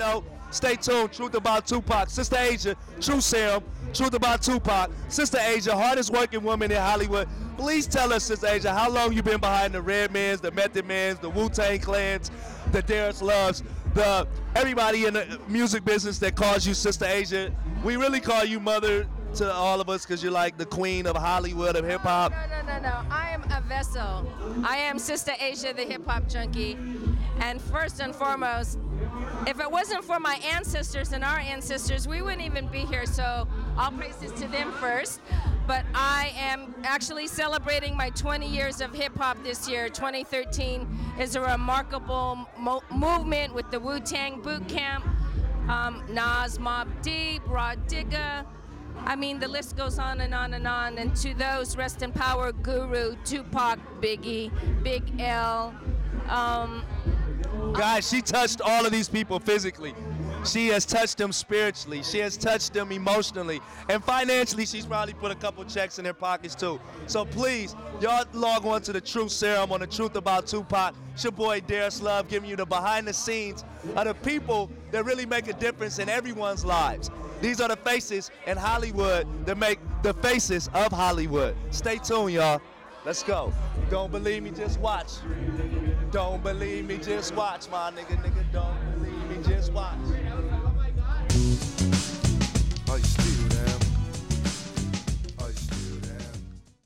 know. Stay tuned. Truth About Tupac. Sister Asia, Truth Serum. Truth About Tupac. Sister Asia, hardest working woman in Hollywood. Please tell us, Sister Asia, how long you been behind the Redmans, the Method Mans, the Wu-Tang Clans, the Darius Loves, the everybody in the music business that calls you Sister Asia. We really call you mother to all of us because you're like the queen of Hollywood, of hip-hop. No. I am a vessel. I am Sister Asia, the hip-hop junkie. And first and foremost, if it wasn't for my ancestors and our ancestors, we wouldn't even be here, so all praises to them first. But I am actually celebrating my 20 years of hip-hop this year. 2013 is a remarkable movement with the Wu-Tang Boot Camp, Nas, Mobb Deep, Rah Digga. I mean, the list goes on and on and on. And to those, rest in power, Guru, Tupac, Biggie, Big L. Guys, she touched all of these people physically. She has touched them spiritually. She has touched them emotionally. And financially, she's probably put a couple checks in their pockets, too. So please, y'all log on to the Truth Serum on the Truth About Tupac. It's your boy, Darius Love, giving you the behind the scenes of the people that really make a difference in everyone's lives. These are the faces in Hollywood that make the faces of Hollywood. Stay tuned, y'all. Let's go. Don't believe me, just watch. Don't believe me, just watch, my nigga, don't believe me, just watch. Oh my God.